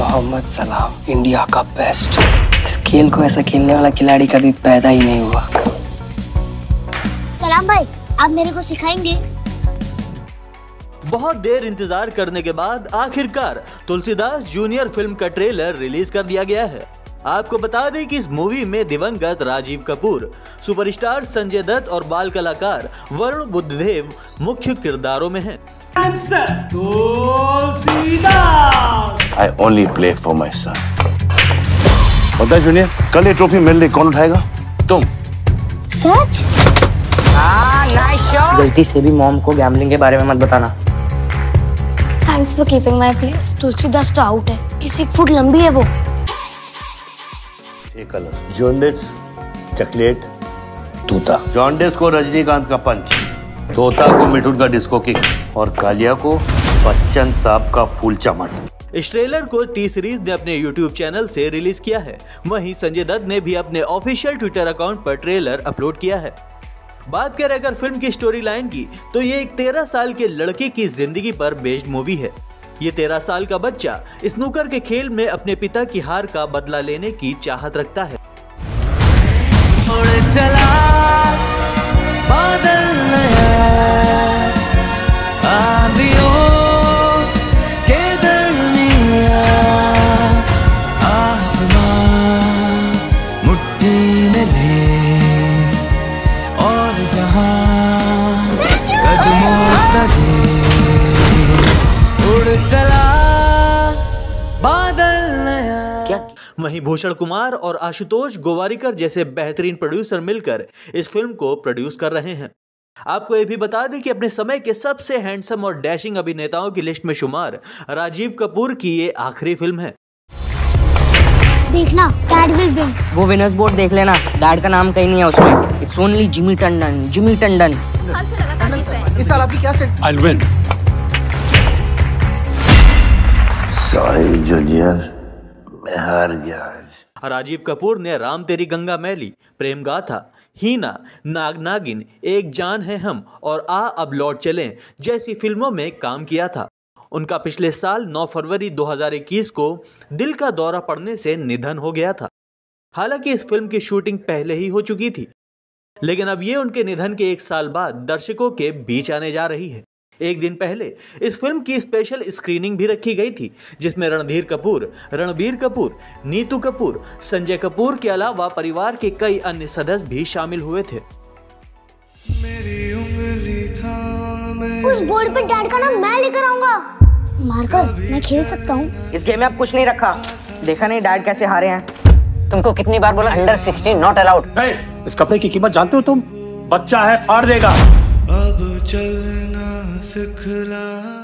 मोहम्मद सलाम इंडिया का बेस्ट। इस खेल को ऐसा खेलने वाला खिलाड़ी कभी पैदा ही नहीं हुआ। सलाम भाई, आप मेरे को सिखाएंगे? बहुत देर इंतजार करने के बाद आखिरकार तुलसीदास जूनियर फिल्म का ट्रेलर रिलीज कर दिया गया है। आपको बता दें कि इस मूवी में दिवंगत राजीव कपूर, सुपरस्टार संजय दत्त और बाल कलाकार वरुण बुद्धदेव मुख्य किरदारों में हैं। I only play for my son. पता है जूनियर, कल ये ट्रॉफी मेरे लिए कौन उठाएगा? तुम। सच? Nice shot. गलती से भी मॉम को गैम्बलिंग के बारे में मत बताना। Thanks for keeping my place. Tulsidas तो आउट है, किसी फुट लंबी है वो। कलर जॉन्डिस, चॉकलेट, तोता। जॉन्डिस को रजनीकांत का पंच, तोता को मिठुन का डिस्को किक और कालिया को बच्चन साहब का फूल चमट। इस ट्रेलर को टी सीरीज ने अपने YouTube चैनल से रिलीज किया है। वहीं संजय दत्त ने भी अपने ऑफिशियल ट्विटर अकाउंट पर ट्रेलर अपलोड किया है। बात करें अगर फिल्म की स्टोरी लाइन की, तो ये एक 13 साल के लड़के की जिंदगी पर बेस्ड मूवी है। ये 13 साल का बच्चा स्नूकर के खेल में अपने पिता की हार का बदला लेने की चाहत रखता है। वहीं भूषण कुमार और आशुतोष गोवारीकर जैसे बेहतरीन प्रोड्यूसर मिलकर इस फिल्म को प्रोड्यूस कर रहे हैं। आपको ये भी बता दें कि अपने समय के सबसे हैंडसम और डैशिंग अभिनेताओं की लिस्ट में शुमार राजीव कपूर की ये आखिरी फिल्म है। देखना, डैड विल विन। वो विनर्स बोर्ड देख लेना, डैड का नाम कहीं नहीं है उसमें। It's only Jimmy Tandon, Jimmy Tandon. इस साल आपकी क्या status? I will win. Sorry junior, मैं हार गया। राजीव कपूर ने राम तेरी गंगा मैली, प्रेम गाथा, हीना, नाग नागिन, एक जान है हम और आ अब लौट चलें जैसी फिल्मों में काम किया था। उनका पिछले साल 9 फरवरी 2021 को दिल का दौरा पड़ने से निधन हो गया था। हालांकि इस फिल्म की शूटिंग पहले ही हो चुकी थी, लेकिन अब ये उनके निधन के एक साल बाद दर्शकों के बीच आने जा रही है। एक दिन पहले इस फिल्म की स्पेशल स्क्रीनिंग भी रखी गई थी, जिसमें रणधीर कपूर, रणबीर कपूर, नीतू कपूर, संजय कपूर के अलावा परिवार के कई अन्य सदस्य भी शामिल हुए थे। मेरी उंगली थामे, उस बोर्ड पर डैड का नाम मैं लेकर आऊंगा। मार्कर, मैं खेल सकता हूँ। इस गेम में आप कुछ नहीं रखा। देखा नहीं डैड कैसे हारे हैं? तुमको कितनी बार बोला अंडर 16 नॉट अलाउड। इस कपड़े की कीमत जानते हो तुम? बच्चा है, फाड़ देगा। अब चलना सिखला।